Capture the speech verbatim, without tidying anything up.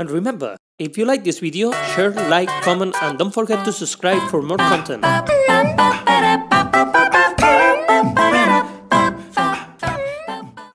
And remember, if you like this video, share, like, comment, and don't forget to subscribe for more content.